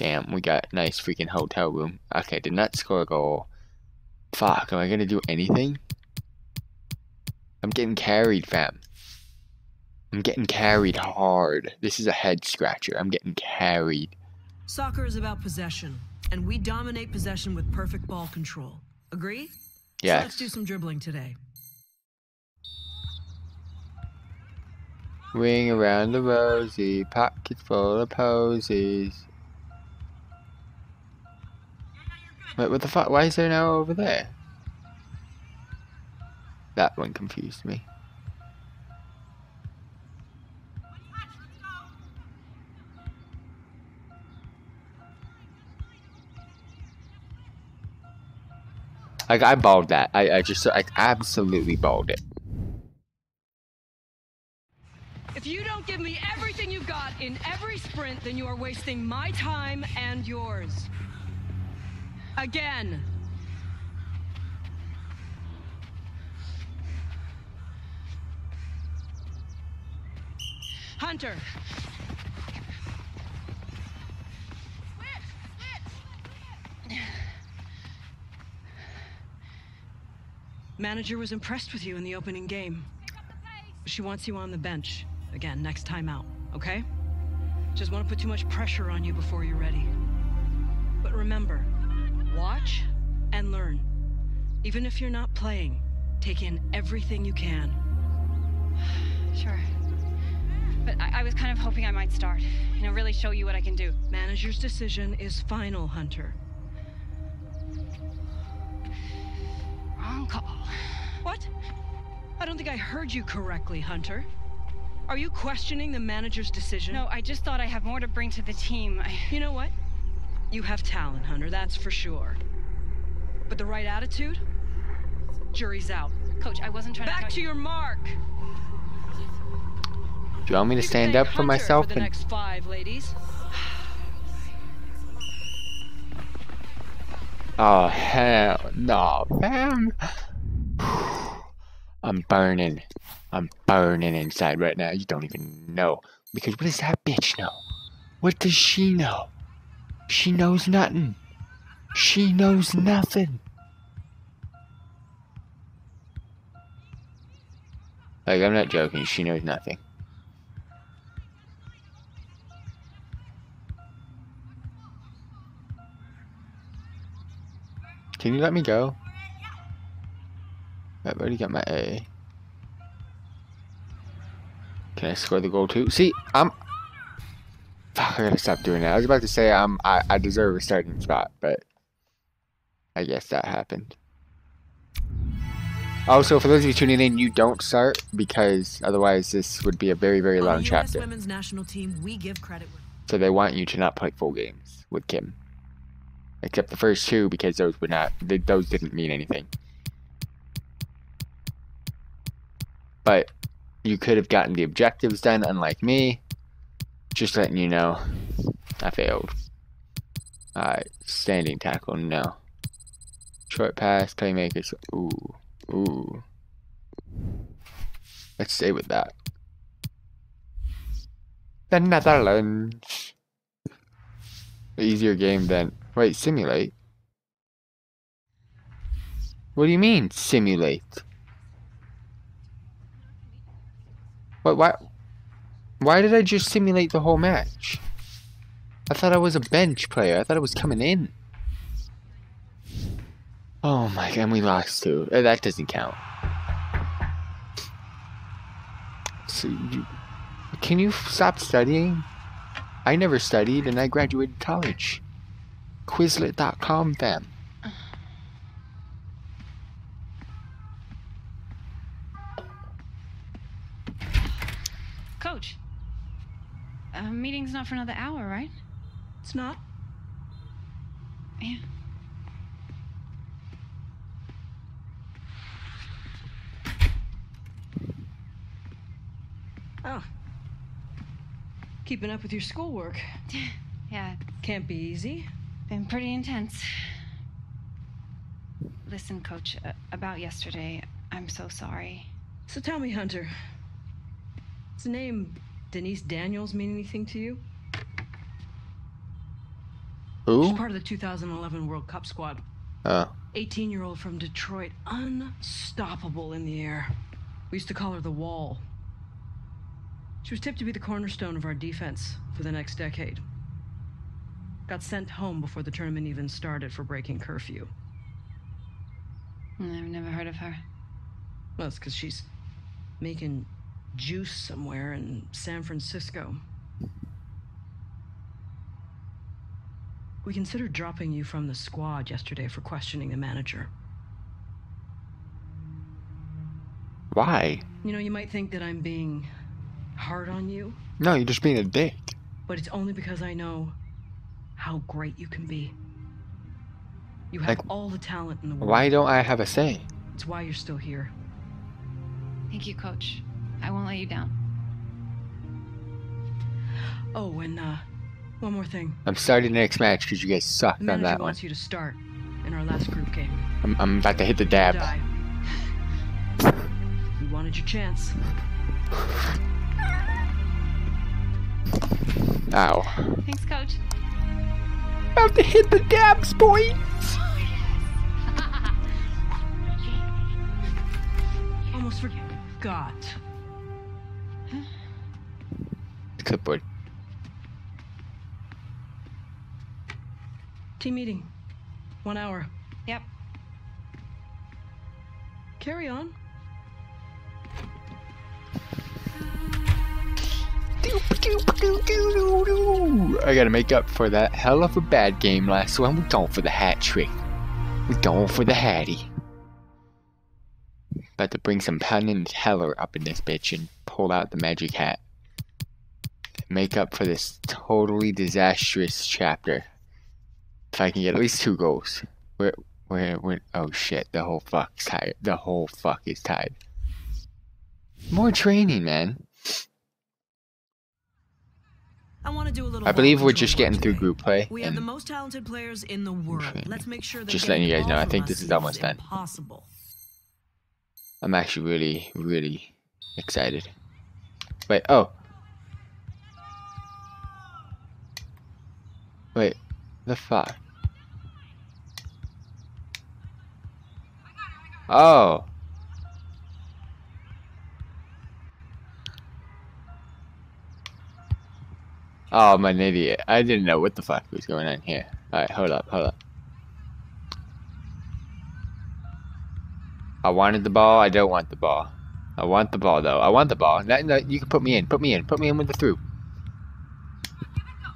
Damn, we got nice freaking hotel room. Okay, did not score a goal. Fuck, am I gonna do anything? I'm getting carried, fam. I'm getting carried hard. This is a head scratcher. I'm getting carried. Soccer is about possession, and we dominate possession with perfect ball control. Agree? Yeah. So let's do some dribbling today. Ring around the rosy, pockets full of posies. Wait, what the fuck? Why is there now over there? That one confused me. Like, I balled that. I absolutely balled it. If you don't give me everything you've got in every sprint, then you are wasting my time and yours. Again. Hunter. Manager was impressed with you in the opening game. She wants you on the bench again next time out, okay? Just want to put too much pressure on you before you're ready. But remember, watch and learn. Even if you're not playing, take in everything you can. Sure. But I was kind of hoping I might start. You know, really show you what I can do. Manager's decision is final, Hunter. Wrong call. What? I don't think I heard you correctly, Hunter. Are you questioning the manager's decision? No, I just thought I have more to bring to the team. You know what? You have talent, Hunter, that's for sure. But the right attitude? Jury's out. Coach, I wasn't trying to... Back to your mark! Do you want me to stand up for myself? For the next 5, ladies. Oh, hell no, man. I'm burning. I'm burning inside right now. You don't even know. Because what does that bitch know? What does she know? She knows nothing. She knows nothing. Like, I'm not joking. She knows nothing. Can you let me go? I've already got my A. Can I score the goal too? See, I'm... Fuck, I gotta stop doing that. I was about to say I deserve a starting spot, but... I guess that happened. Also, for those of you tuning in, you don't start, because otherwise this would be a very, very long chapter. On the US Women's National Team, we give credit. So they want you to not play full games with Kim. Except the first 2, because those didn't mean anything. But you could have gotten the objectives done, unlike me. Just letting you know, I failed. Alright, standing tackle, no. Short pass, playmakers, ooh, ooh. Let's stay with that. The Netherlands. Easier game than... Wait, simulate? What do you mean, simulate? What? Why did I just simulate the whole match? I thought I was a bench player. I thought I was coming in. Oh my god, we lost 2. That doesn't count. So can you stop studying? I never studied, and I graduated college. Quizlet.com, fam. Coach, meeting's not for another hour, right? It's not. Yeah. Oh. Keeping up with your schoolwork. Yeah. Can't be easy. Been pretty intense. Listen, Coach, about yesterday, I'm so sorry. So tell me, Hunter. Does the name Denise Daniels mean anything to you? Who? She's part of the 2011 World Cup squad. 18-year-old from Detroit, unstoppable in the air. We used to call her the Wall. She was tipped to be the cornerstone of our defense for the next decade. Got sent home before the tournament even started for breaking curfew. I've never heard of her. Well, it's because she's making juice somewhere in San Francisco. We considered dropping you from the squad yesterday for questioning the manager. Why? You know, you might think that I'm being hard on you. No, you're just being a dick. But it's only because I know how great you can be. You have all the talent in the world. Why don't I have a say? It's why you're still here. Thank you, Coach. I won't let you down. Oh, and one more thing. I'm starting the next match because you guys sucked on that one. The manager wants you to start in our last group game. I'm about to hit the dab. You wanted your chance. Ow. Thanks, Coach. About to hit the dabs, boy. Almost forgot. Huh? Clipboard. Team meeting. 1 hour. Yep. Carry on. I gotta make up for that hell of a bad game last one. We're going for the hat trick. We're going for the hattie. About to bring some pun and Teller up in this bitch and pull out the magic hat. Make up for this totally disastrous chapter. If I can get at least 2 goals. Where, oh shit, the whole fuck's tired. The whole fuck is tired. More training, man. I want to do a little. I believe we're just getting through group play. We have the most talented players in the world. Let's make sure that. Just letting you guys know, I think this is almost done. Possible. I'm actually really, really excited. Wait, oh. Wait. The fuck? Oh. Oh, I'm an idiot. I didn't know what the fuck was going on here. Alright, hold up, hold up. I wanted the ball, I don't want the ball. I want the ball though. I want the ball. No, you can put me in. Put me in. Put me in with the through.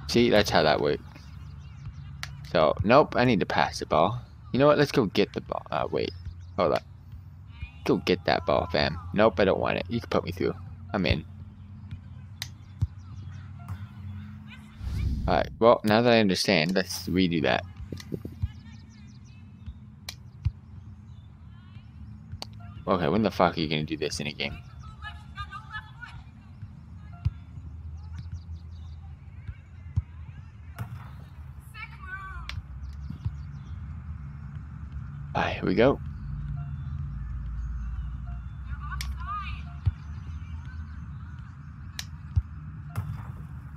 See, that's how that works. So, nope, I need to pass the ball. You know what? Let's go get the ball. Wait. Hold up. Go get that ball, fam. Nope, I don't want it. You can put me through. I'm in. Alright, well, now that I understand, let's redo that. Okay, when the fuck are you gonna do this in a game? Alright, here we go.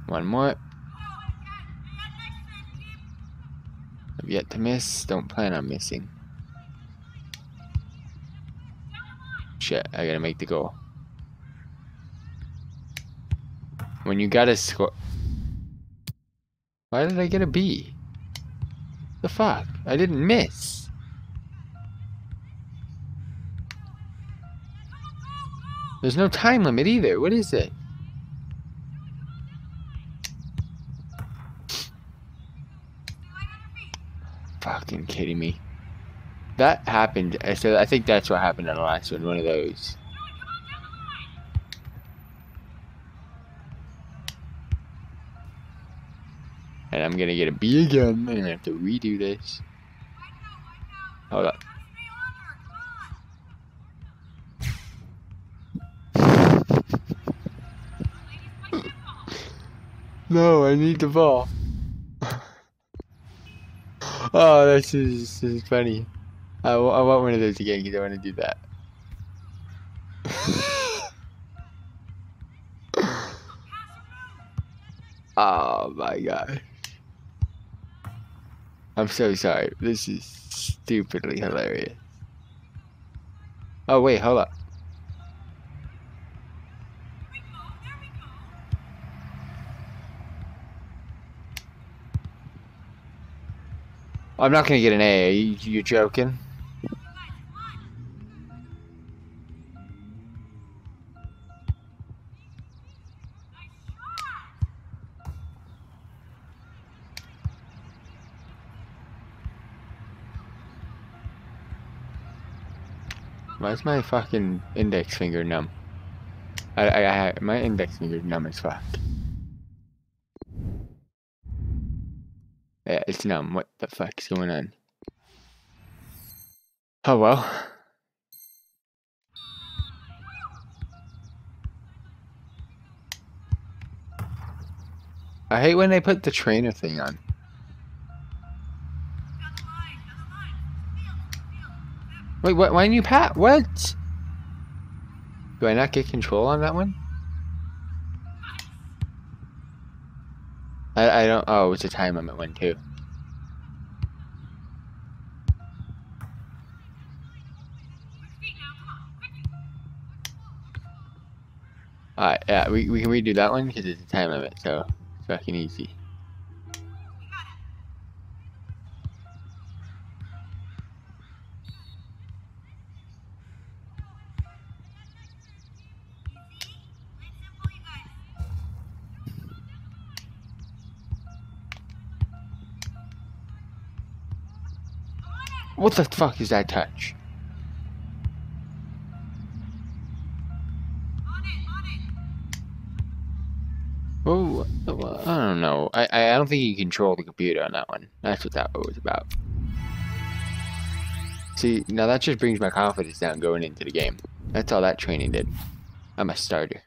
One more. I've yet to miss. Don't plan on missing. Shit, I gotta make the goal. When you gotta score. Why did I get a B? The fuck? I didn't miss. There's no time limit either. What is it? Fucking kidding me. That happened. So I think that's what happened in the last one. One of those. And I'm gonna get a B again. I'm gonna have to redo this. Hold up. No, I need the ball. Oh, this is funny. I want one of those again because I want to do that. Oh my god. I'm so sorry. This is stupidly hilarious. Oh, wait, hold up. I'm not gonna get an A. You're joking? Why's my fucking index finger numb? My index finger's numb as fuck. Yeah, it's numb. What the fuck's going on? Oh well. I hate when they put the trainer thing on. Wait, what? Why didn't you pat? What? Do I not get control on that one? I don't. Oh, it's a time limit one too. Alright, yeah, we can redo that one because it's a time limit, so it's fucking easy. What the fuck is that touch? Oh, I don't know. I don't think you control the computer on that one. That's what that was about. See, now that just brings my confidence down going into the game. That's all that training did. I'm a starter.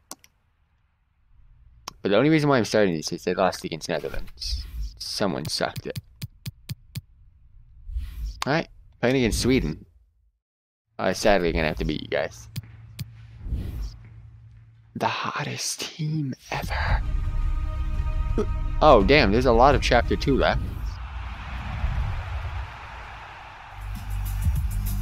But the only reason why I'm starting this is they lost against Netherlands. Someone sucked it. Alright. Playing against Sweden. Sadly, gonna have to beat you guys. The hottest team ever. Oh, damn. There's a lot of Chapter 2 left.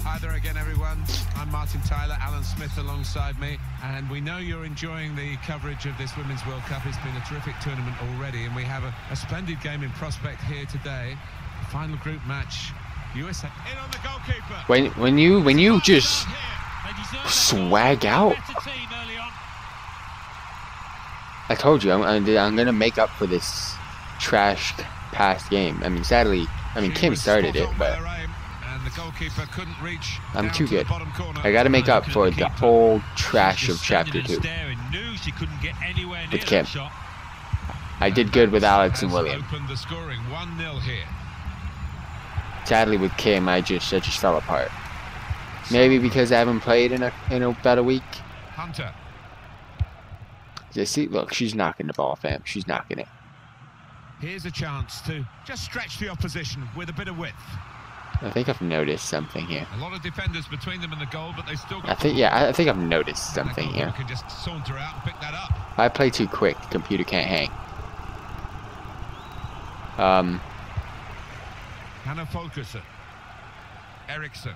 Hi there again, everyone. I'm Martin Tyler, Alan Smith alongside me. And we know you're enjoying the coverage of this Women's World Cup. It's been a terrific tournament already. And we have a splendid game in prospect here today. Final group match. USA. In on the goalkeeper. When you just swag out, I told you I'm gonna make up for this trash past game. I mean, sadly, I mean Kim started it, but I'm too good. I gotta make up for the whole trash of Chapter 2 with Kim. I did good with Alex and William. Sadly, with Kim, I just fell apart. Maybe because I haven't played in about a week. Hunter. See, look, she's knocking the ball, fam. She's knocking it. Here's a chance to just stretch the opposition with a bit of width. I think I've noticed something here. A lot of defenders between them and the goal, but they still. I think I've noticed something here. Can just saunter out and pick that up. If I play too quick, the computer can't hang. Hanna Folkesson, Eriksson,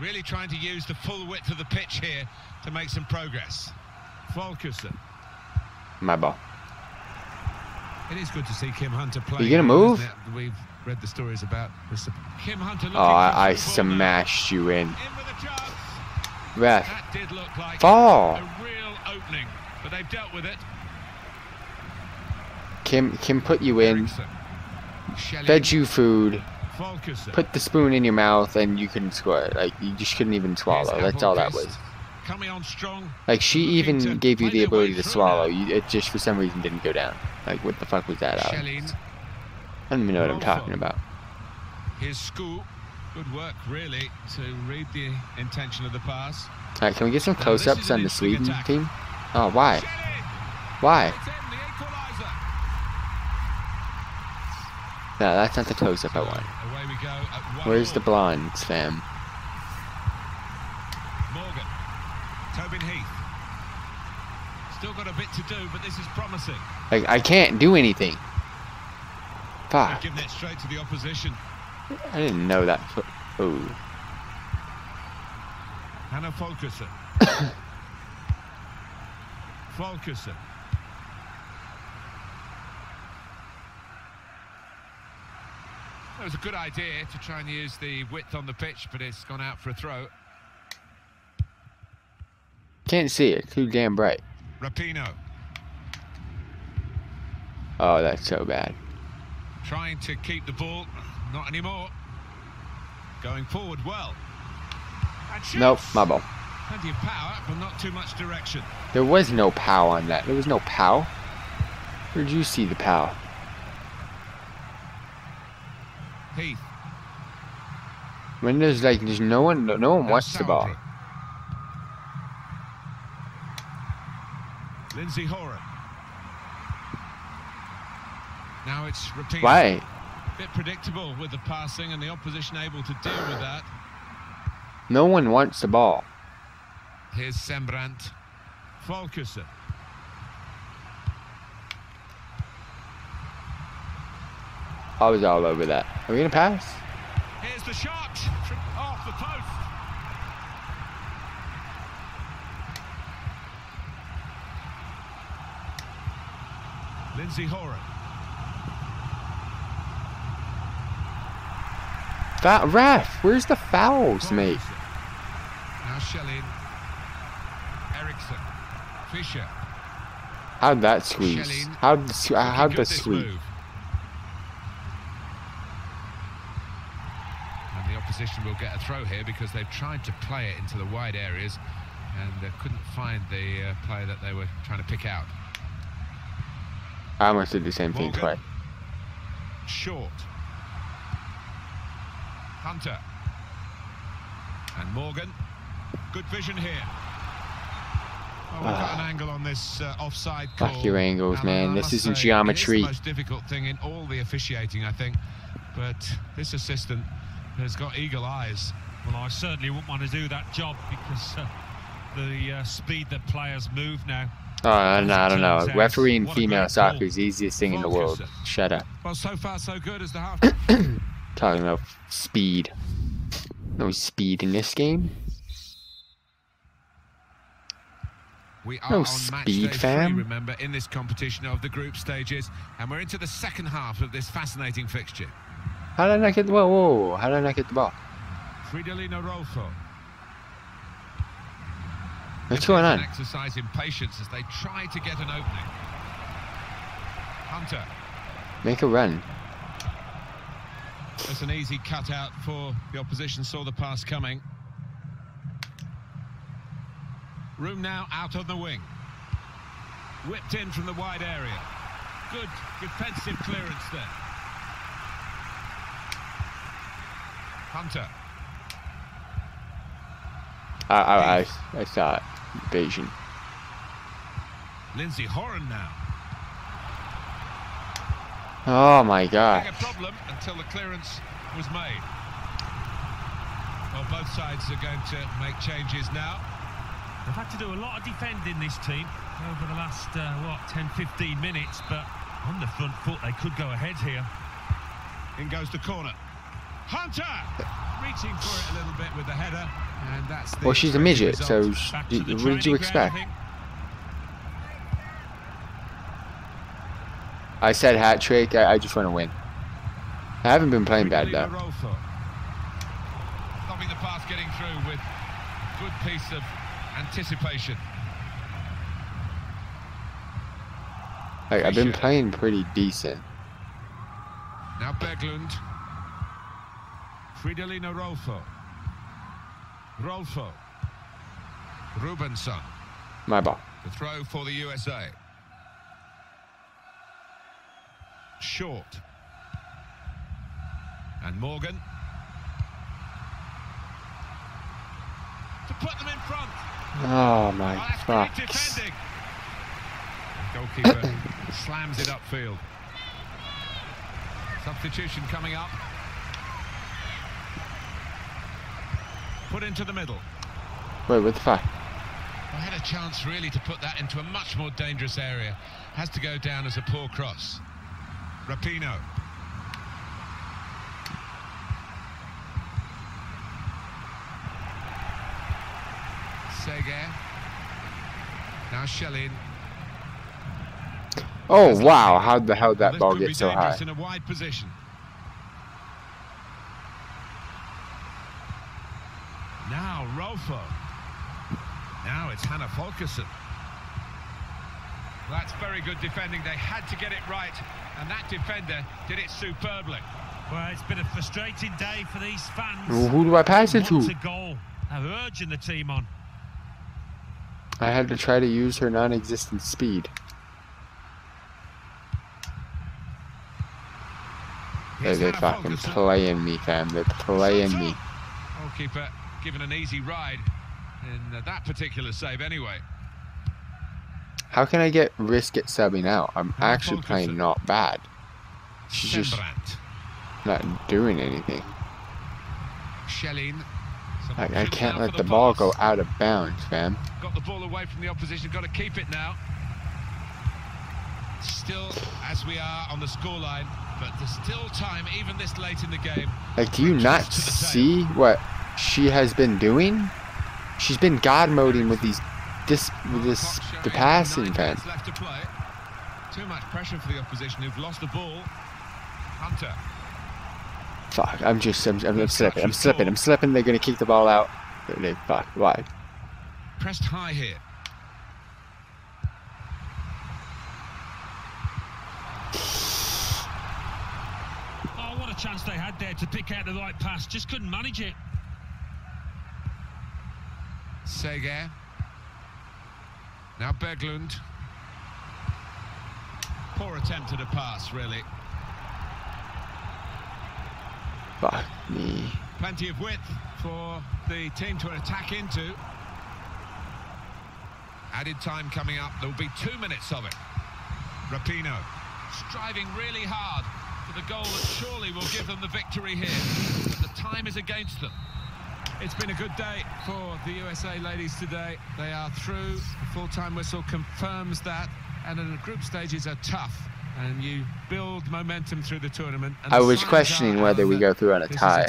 really trying to use the full width of the pitch here to make some progress. Folkesson, my ball. It is good to see Kim Hunter play. You gonna move? We've read the stories about this. Kim Hunter. Oh, I smashed you in. Ref. That did look like fall. A real opening, but they've dealt with it. Kim put you in. Eriksson. Fed you food, put the spoon in your mouth, and you couldn't score. Like, you just couldn't even swallow. That's all that was. Like, she even gave you the ability to swallow. It just, for some reason, didn't go down. Like, what the fuck was that, Alex? I don't even know what I'm talking about. His scoop. Good work, really, to read the intention of the pass. Alright, can we get some close-ups on the Sweden team? Oh, why? Why? No, that's not the close-up I want. Where's the blondes, fam? Morgan, Tobin Heath. Still got a bit to do, but this is promising. Like, I can't do anything. Bah. Give that straight to the opposition. I didn't know that. Oh. Hanna Folkesson. Folkesson. It was a good idea to try and use the width on the pitch, but it's gone out for a throw. Can't see it. Too damn bright. Rapinoe. Oh, that's so bad. Trying to keep the ball. Not anymore. Going forward well. Nope, my ball. Plenty of power, but not too much direction. There was no pow on that. There was no pow. Where did you see the pow? Heath. When there's like there's no one watched the ball. Lindsay Horan. Now it's repeated. Why? A bit predictable with the passing and the opposition able to deal with that. No one wants the ball. Here's Sembrant. Folkesson. I was all over that. Are we going to pass? Here's the shot. Off the post. Lindsay Horan. That ref, where's the fouls, mate? Now Shellin, Eriksson, Fisher. How'd that squeeze? Shellin, how'd the sweep? And the opposition will get a throw here because they've tried to play it into the wide areas and they couldn't find the player that they were trying to pick out. I almost did the same thing twice. Short. Hunter and Morgan, good vision here. Oh, we've got an angle on this offside call. Fuck your angles, and man. This isn't geometry. It's the most difficult thing in all the officiating, I think. But this assistant has got eagle eyes. Well, I certainly wouldn't want to do that job because the speed that players move now. No, I don't know. Refereeing female soccer is the easiest thing in the world. Shut up. Well, so far so good as the half. Talking about speed. No speed in this game. We are on speed, fam. Remember, in this competition of the group stages, and we're into the second half of this fascinating fixture. How did I get the ball? Whoa, how did I get the ball? Fridolina Rolfö. What's going on? Exercise in patience as they try to get an opening. Hunter. Make a run. That's an easy cutout for the opposition, saw the pass coming. Room now out on the wing. Whipped in from the wide area. Good defensive clearance there. Hunter. I saw it. Beijing. Lindsay Horan now. Oh my God! A problem until the clearance was made. Well, both sides are going to make changes now. They've had to do a lot of defending, this team, over the last 10-15 minutes. But on the front foot, they could go ahead here. In goes the corner. Hunter reaching for it a little bit with the header, and that's the. Well, she's a midget, so what did you expect? I said hat trick, I just want to win. I haven't been playing bad though. Stopping the pass getting through with good piece of anticipation. Like, I've been playing pretty decent. Now Berglund. Fridolina Rolfö. Rolfö. Rubensson. My ball. The throw for the USA. Short and Morgan to put them in front. Oh my fuck! Goalkeeper slams it upfield. Substitution coming up. Put into the middle. Wait, what the fuck? I had a chance really to put that into a much more dangerous area. Has to go down as a poor cross. Rapinoe. Ortega. Now Schellin. Oh wow, how the hell did that ball get so high? In a wide position. Now Rolfö. Now it's Hanna Folkesson. That's very good defending. They had to get it right, and that defender did it superbly. Well, it's been a frustrating day for these fans. Well, who do I pass it to? What's a goal? They're urging the team on. I had to try to use her non-existent speed. They're fucking playing me, fam. They're playing me. Goalkeeper given an easy ride in that particular save anyway. How can I get risk at subbing out? I'm actually playing not bad. She's just not doing anything. Like, I can't let the ball go out of bounds, fam. Got the ball away from the opposition, got to keep it now. Still, as we are on the scoreline, but there's still time, even this late in the game. Like, do you not see what she has been doing? She's been god moding with these the passing, fam. Too much pressure for the opposition who've lost the ball. Hunter. Fuck, I'm slipping, I'm slipping, they're gonna kick the ball out. Fuck, why? Pressed high here. Oh, what a chance they had there to pick out the right pass, just couldn't manage it. Seger. Now Berglund. Poor attempt at a pass, really. Fuck me. Plenty of width for the team to attack into. Added time coming up. There will be 2 minutes of it. Rapinoe striving really hard for the goal that surely will give them the victory here. But the time is against them. It's been a good day for the USA ladies today. They are through. The full-time whistle confirms that. And the group stages are tough. And you build momentum through the tournament. I was questioning whether we go through on a tie.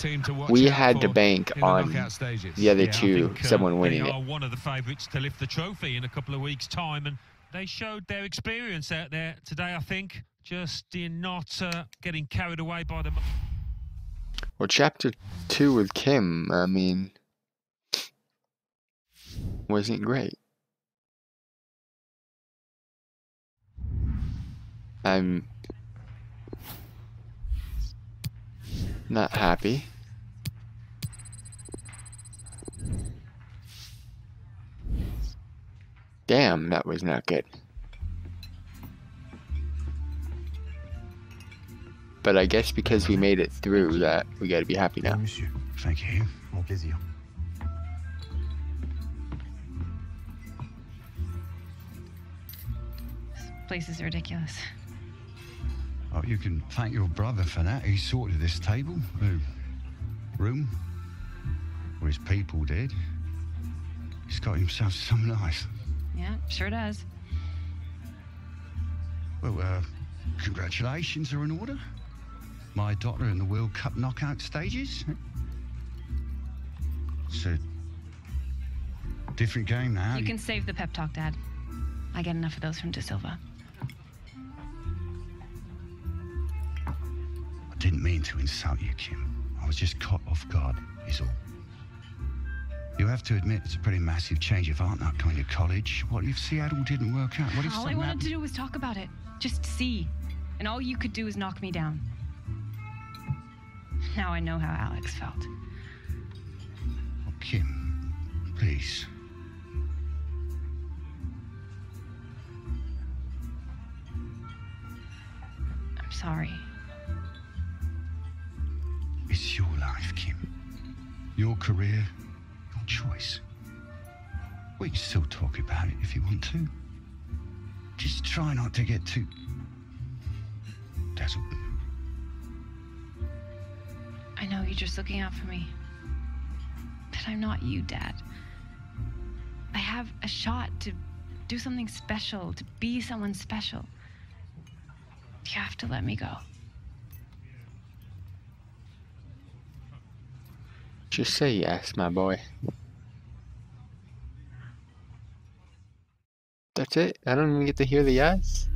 We had to bank on the other two, someone winning it. They are one of the favourites to lift the trophy in a couple of weeks' time, and they showed their experience out there today, I think, just in not getting carried away by them. Well, Chapter 2 with Kim, I mean, wasn't great. I'm not happy. Damn, that was not good. But I guess because we made it through that, we gotta be happy now. Monsieur, thank you. Mon plaisir. This place is ridiculous. Oh, you can thank your brother for that. He sorted this table, room, or his people did. He's got himself some life. Yeah, sure does. Well, congratulations are in order. My daughter in the World Cup knockout stages. It's a different game now. You can save the pep talk, Dad. I get enough of those from De Silva. Didn't mean to insult you, Kim. I was just caught off guard, is all. You have to admit it's a pretty massive change of heart, not going to college. What if Seattle didn't work out? What if all I wanted to do was talk about it. Just see. And all you could do is knock me down. Now I know how Alex felt. Oh, Kim, please. I'm sorry. It's your life, Kim. Your career, your choice. We can still talk about it if you want to. Just try not to get too dazzled. I know you're just looking out for me. But I'm not you, Dad. I have a shot to do something special, to be someone special. You have to let me go. Just say yes, my boy. That's it? I don't even get to hear the yes?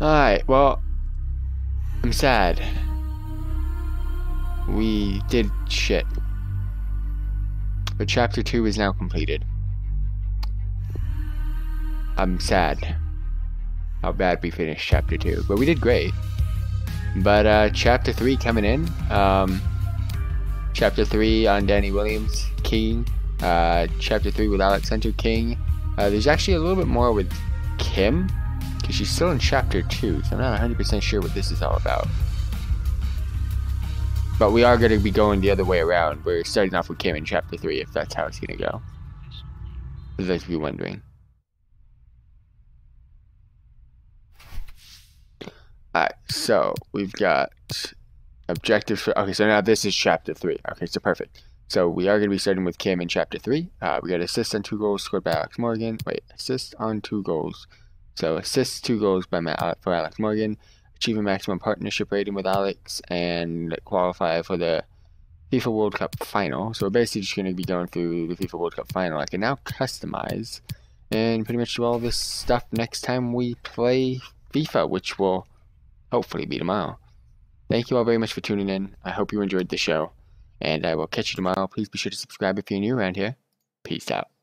Alright, well, I'm sad. We did shit. But chapter 2 is now completed. I'm sad how bad we finished chapter 2, but we did great. But chapter 3 coming in. Chapter 3 on Danny Williams, King. Chapter 3 with Alex Hunter, King. There's actually a little bit more with Kim, because she's still in chapter 2, so I'm not 100% sure what this is all about. But we are going to be going the other way around. We're starting off with Kim in chapter 3, if that's how it's going to go. For those of you wondering. Alright, so we've got objectives for... Okay, so now this is chapter 3. Okay, so perfect. So we are going to be starting with Kim in chapter 3. We got assist on 2 goals scored by Alex Morgan. Wait, assist on 2 goals. So assist 2 goals by for Alex Morgan. Achieve a maximum partnership rating with Alex. And qualify for the FIFA World Cup final. So we're basically just going to be going through the FIFA World Cup final. I can now customize and pretty much do all this stuff next time we play FIFA, which will... hopefully be tomorrow. Thank you all very much for tuning in. I hope you enjoyed the show, and I will catch you tomorrow. Please be sure to subscribe if you're new around here. Peace out.